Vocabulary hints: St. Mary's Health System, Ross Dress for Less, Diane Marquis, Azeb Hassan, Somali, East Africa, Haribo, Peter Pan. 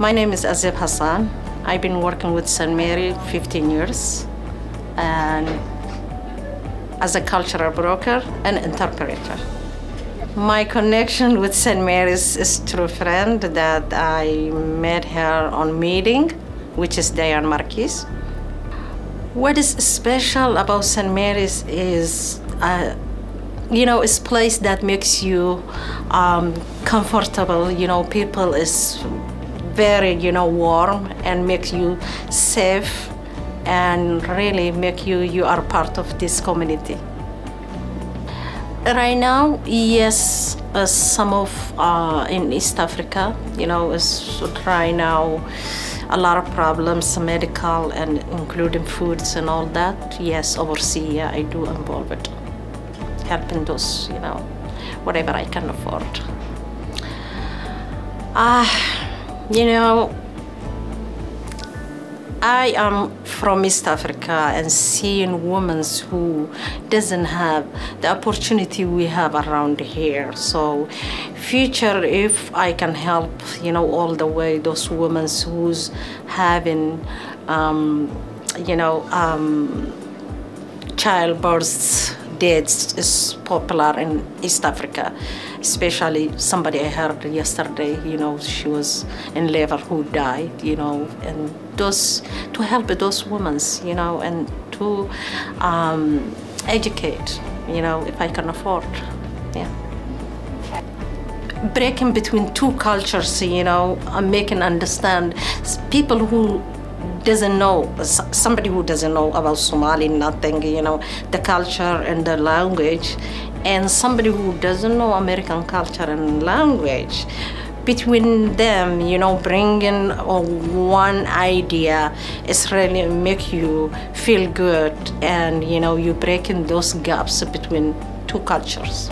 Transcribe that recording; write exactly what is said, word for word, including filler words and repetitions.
My name is Azeb Hassan. I've been working with Saint Mary fifteen years, and as a cultural broker and interpreter. My connection with Saint Mary's is through a friend that I met her on meeting, which is Diane Marquis. What is special about Saint Mary's is, uh, you know, it's a place that makes you um, comfortable. You know, people is very, you know, warm and makes you safe and really make you, you are part of this community. Right now, yes, uh, some of, uh, in East Africa, you know, is right now a lot of problems, medical and including foods and all that. Yes, overseas, yeah, I do involve it. Helping those, you know, whatever I can afford. Ah, uh, you know, I am from East Africa, and seeing women who doesn't have the opportunity we have around here. So future, if I can help, you know, all the way those women who's having, um, you know, um, childbirths, dates is popular in East Africa, especially somebody I heard yesterday, you know, she was in labor who died, you know, and those, to help those women, you know, and to um, educate, you know, if I can afford, yeah. Breaking between two cultures, you know, and making understand people who doesn't know, somebody who doesn't know about Somali, nothing, you know, the culture and the language, and somebody who doesn't know American culture and language. Between them, you know, bringing one idea is really make you feel good, and, you know, you're breaking those gaps between two cultures.